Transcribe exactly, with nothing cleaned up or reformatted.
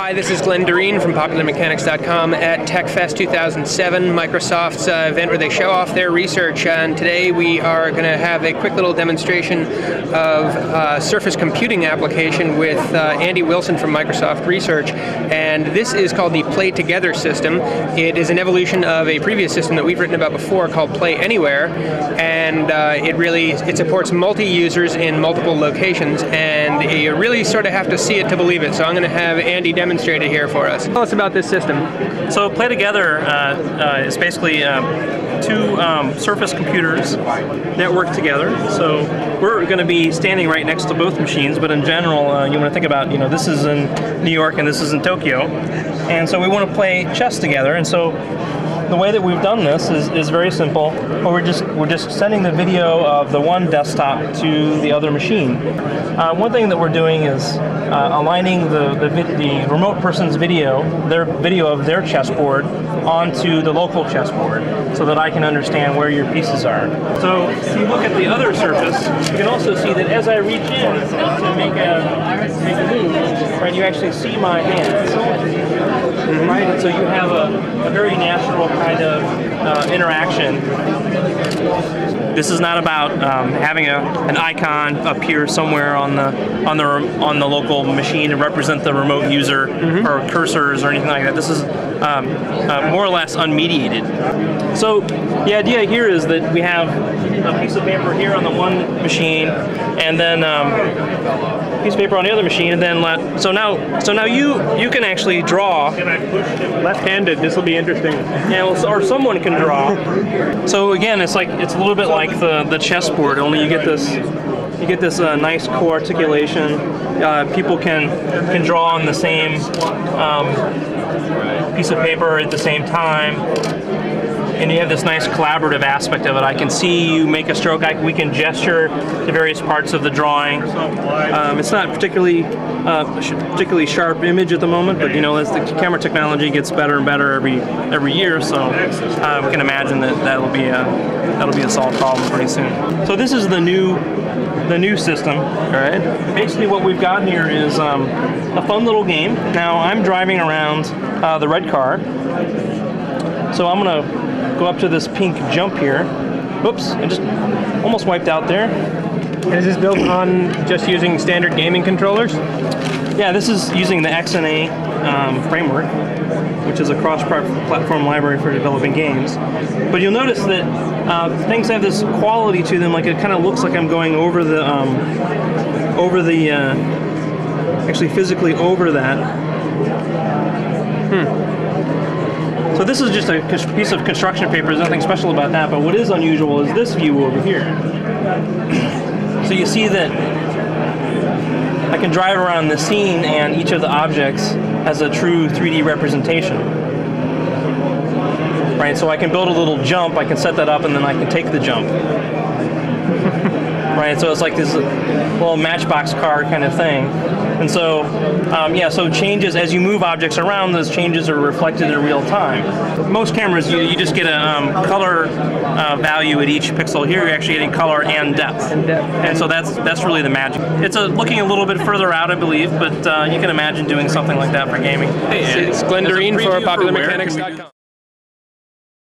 Hi, this is Glenn Derene from popular mechanics dot com at TechFest two thousand seven, Microsoft's uh, event where they show off their research. And today we are going to have a quick little demonstration of uh, surface computing application with uh, Andy Wilson from Microsoft Research. And this is called the Play Together system. It is an evolution of a previous system that we've written about before called Play Anywhere. And uh, it really it supports multi-users in multiple locations. And you really sort of have to see it to believe it. So I'm going to have Andy demonstrate it here for us. Tell us about this system. So Play Together uh, uh, is basically um, two um, surface computers that work together. So we're going to be standing right next to both machines, but in general uh, you want to think about, you know, this is in New York and this is in Tokyo. And so we want to play chess together. And so the way that we've done this is, is very simple. We're just, we're just sending the video of the one desktop to the other machine. Uh, one thing that we're doing is uh, aligning the, the, the remote person's video, their video of their chessboard, onto the local chessboard so that I can understand where your pieces are. So if you look at the other surface, you can also see that as I reach in to make a, make a move, right, you actually see my hands. Right, and so you have a, a very natural kind of uh, interaction. This is not about um, having a, an icon appear somewhere on the on the on the local machine to represent the remote user, mm-hmm. or cursors or anything like that. This is um, uh, more or less unmediated. So the idea here is that we have a piece of paper here on the one machine, and then um, piece of paper on the other machine, and then let, so now so now you you can actually draw. Left-handed, this will be interesting. Yeah, well, or someone can draw. So again, it's like it's a little bit like the the chessboard, only you get this you get this uh, nice co-articulation. Uh, people can can draw on the same um, piece of paper at the same time, and you have this nice collaborative aspect of it. I can see you make a stroke. I, we can gesture to various parts of the drawing. Um, it's not particularly uh, particularly sharp image at the moment, but you know, as the camera technology gets better and better every every year, so uh, we can imagine that that'll be a that'll be a solved problem pretty soon. So this is the new the new system. All right. Basically, what we've got here is um, a fun little game. Now I'm driving around uh, the red car, so I'm gonna go up to this pink jump here. Whoops, I just almost wiped out there. And is this built on just using standard gaming controllers? Yeah, this is using the X N A um, framework, which is a cross-platform library for developing games. But you'll notice that uh, things have this quality to them, like it kind of looks like I'm going over the, um, over the, uh, actually physically over that. Hmm. So this is just a piece of construction paper. There's nothing special about that, but what is unusual is this view over here. So you see that I can drive around the scene and each of the objects has a true three D representation. Right, so I can build a little jump, I can set that up, and then I can take the jump. Right, so it's like this little matchbox car kind of thing. And so, um, yeah, so changes, as you move objects around, those changes are reflected in real time. Most cameras, you, you just get a um, color uh, value at each pixel. Here you're actually getting color and depth. And depth. And so that's that's really the magic. It's a, looking a little bit further out, I believe, but uh, you can imagine doing something like that for gaming. Hey, it's Glenn Derene for popular mechanics dot com.